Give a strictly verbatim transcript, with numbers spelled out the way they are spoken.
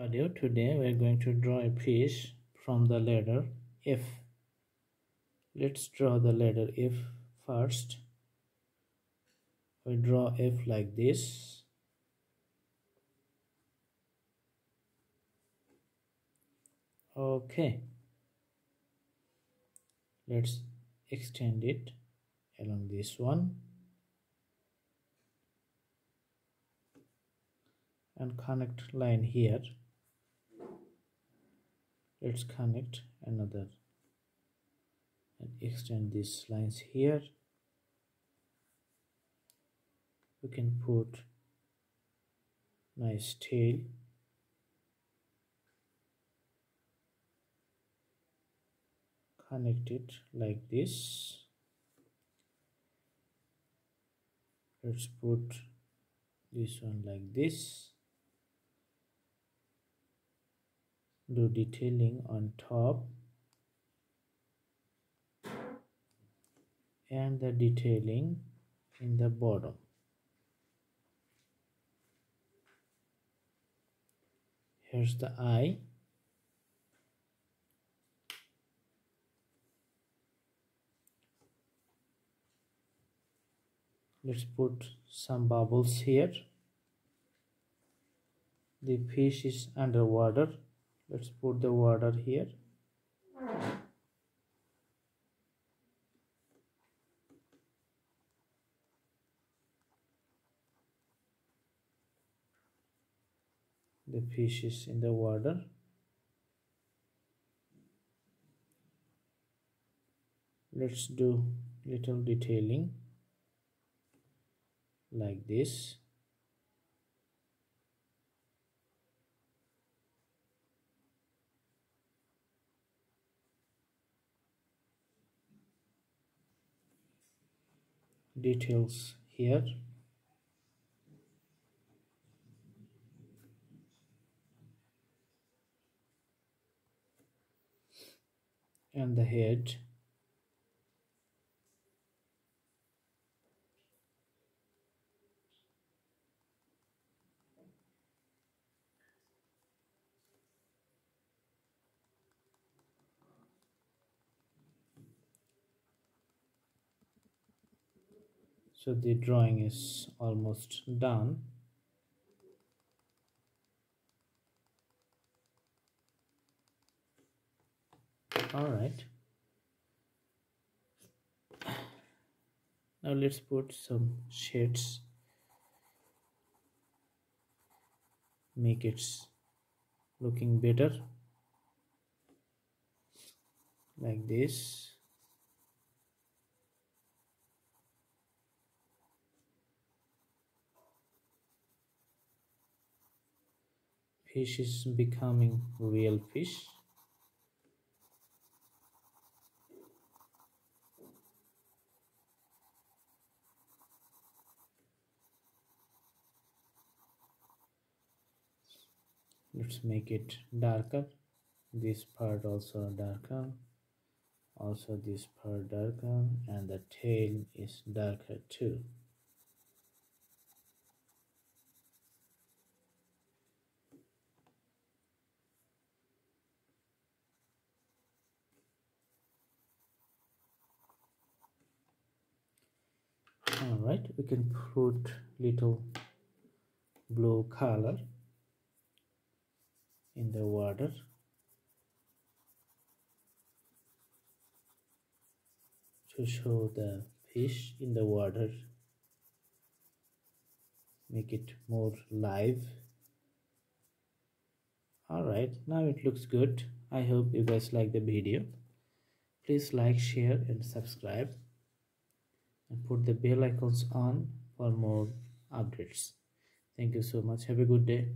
Audio. Today we are going to draw a fish from the letter F. Let's draw the letter F first. We draw F like this. Okay. Let's extend it along this one and connect line here. Let's connect another and extend these lines here. We can put nice tail. Connect it like this. Let's put this one like this. Do detailing on top and the detailing in the bottom. Here's the eye. Let's put some bubbles here. The fish is underwater. Let's put the water here. The fish is in the water. Let's do little detailing like this. Details here. And the head. So the drawing is almost done. All right. Now let's put some shades. Make it looking better. Like this. Fish is becoming real fish. Let's make it darker. This part also darker. Also this part darker. And the tail is darker too. Alright, we can put little blue color in the water. To show the fish in the water. Make it more live. Alright, now it looks good. I hope you guys like the video. Please like, share and subscribe. And put the bell icons on for more updates. Thank you so much. Have a good day.